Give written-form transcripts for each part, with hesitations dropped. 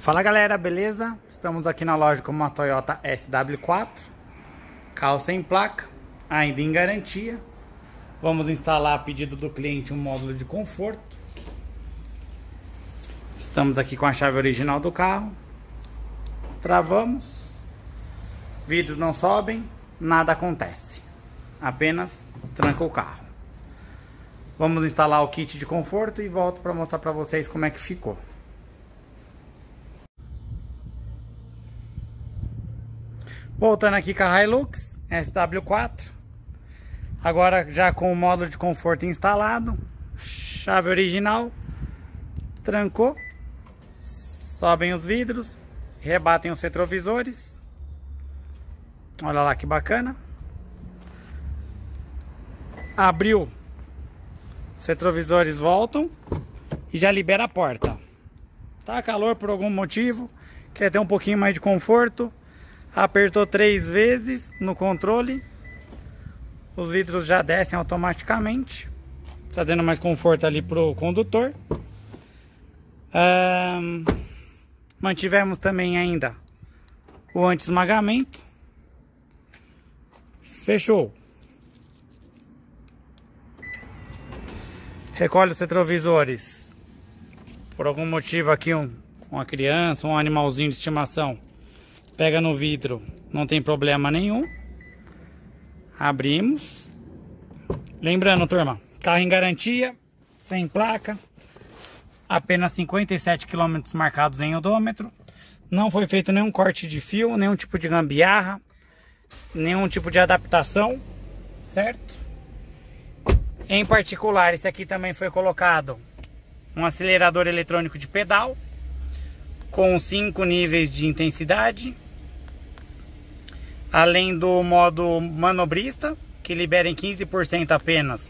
Fala galera, beleza? Estamos aqui na loja com uma Toyota SW4, carro sem placa, ainda em garantia. Vamos instalar a pedido do cliente um módulo de conforto. Estamos aqui com a chave original do carro. Travamos, vidros não sobem, nada acontece, apenas tranca o carro. Vamos instalar o kit de conforto e volto para mostrar para vocês como é que ficou. Voltando aqui com a Hilux SW4, agora já com o módulo de conforto instalado, chave original, trancou, sobem os vidros, rebatem os retrovisores, olha lá que bacana, abriu, os retrovisores voltam e já libera a porta. Tá calor por algum motivo, quer ter um pouquinho mais de conforto, apertou 3 vezes no controle, os vidros já descem automaticamente, trazendo mais conforto ali pro condutor. Mantivemos também ainda o anti-esmagamento. Fechou. Recolhe os retrovisores. Por algum motivo aqui uma criança, um animalzinho de estimação pega no vidro, não tem problema nenhum. Abrimos. Lembrando, turma, carro em garantia, sem placa, apenas 57 km marcados em odômetro. Não foi feito nenhum corte de fio, nenhum tipo de gambiarra, nenhum tipo de adaptação, certo? Em particular, esse aqui também foi colocado um acelerador eletrônico de pedal com 5 níveis de intensidade, além do modo manobrista, que libera em 15% apenas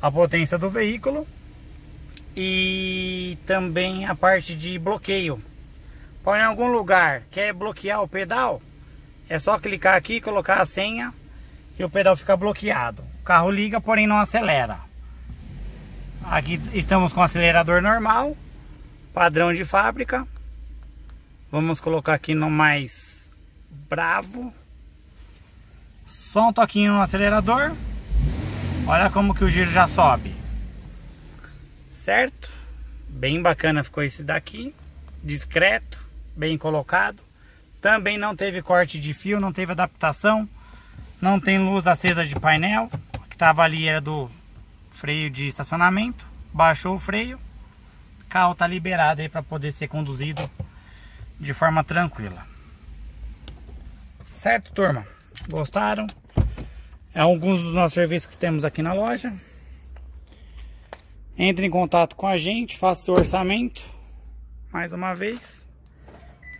a potência do veículo, e também a parte de bloqueio. Põe em algum lugar, quer bloquear o pedal, é só clicar aqui, colocar a senha e o pedal fica bloqueado. O carro liga, porém não acelera. Aqui estamos com o acelerador normal, padrão de fábrica. Vamos colocar aqui no mais bravo. Só um toquinho no acelerador. Olha como que o giro já sobe. Certo? Bem bacana ficou esse daqui. Discreto, bem colocado. Também não teve corte de fio, não teve adaptação. Não tem luz acesa de painel. O que estava ali era do freio de estacionamento. Baixou o freio. O carro está liberado aí para poder ser conduzido de forma tranquila. Certo, turma? Gostaram? É alguns dos nossos serviços que temos aqui na loja. Entre em contato com a gente, faça seu orçamento. Mais uma vez.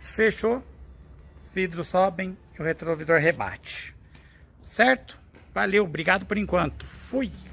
Fechou. Os vidros sobem e o retrovisor rebate. Certo? Valeu, obrigado por enquanto. Fui!